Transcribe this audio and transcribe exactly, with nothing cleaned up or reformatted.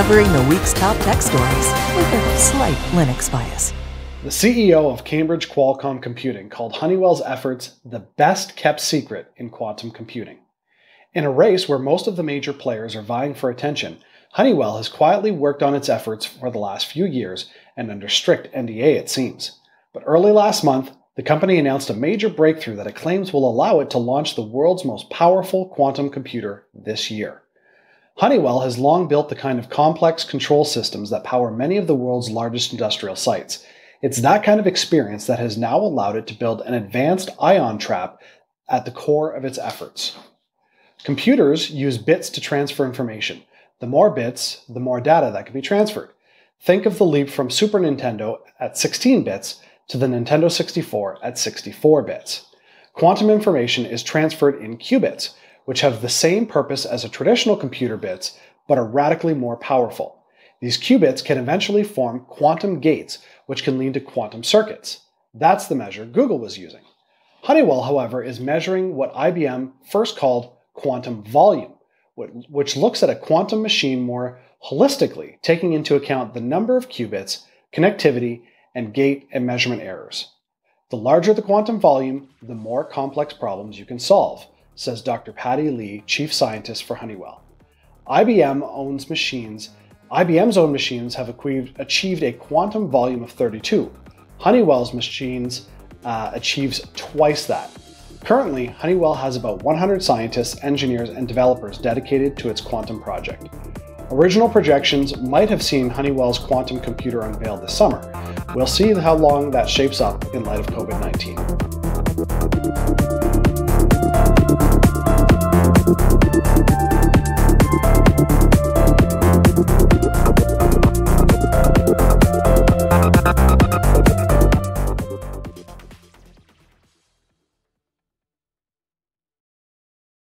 covering the week's top tech stories with a slight Linux bias. The C E O of Cambridge Qualcomm Computing called Honeywell's efforts the best-kept secret in quantum computing. In a race where most of the major players are vying for attention, Honeywell has quietly worked on its efforts for the last few years, and under strict N D A it seems. But early last month, the company announced a major breakthrough that it claims will allow it to launch the world's most powerful quantum computer this year. Honeywell has long built the kind of complex control systems that power many of the world's largest industrial sites. It's that kind of experience that has now allowed it to build an advanced ion trap at the core of its efforts. Computers use bits to transfer information. The more bits, the more data that can be transferred. Think of the leap from Super Nintendo at sixteen bits to the Nintendo sixty-four at sixty-four bits. Quantum information is transferred in qubits, which have the same purpose as a traditional computer bits, but are radically more powerful. These qubits can eventually form quantum gates, which can lead to quantum circuits. That's the measure Google was using. Honeywell, however, is measuring what I B M first called quantum volume, which looks at a quantum machine more holistically, taking into account the number of qubits, connectivity, and gate and measurement errors. The larger the quantum volume, the more complex problems you can solve, says Doctor Patty Lee, chief scientist for Honeywell. I B M owns machines. I B M's own machines have achieved a quantum volume of thirty-two. Honeywell's machines uh, achieves twice that. Currently, Honeywell has about one hundred scientists, engineers, and developers dedicated to its quantum project. Original projections might have seen Honeywell's quantum computer unveiled this summer. We'll see how long that shapes up in light of COVID nineteen.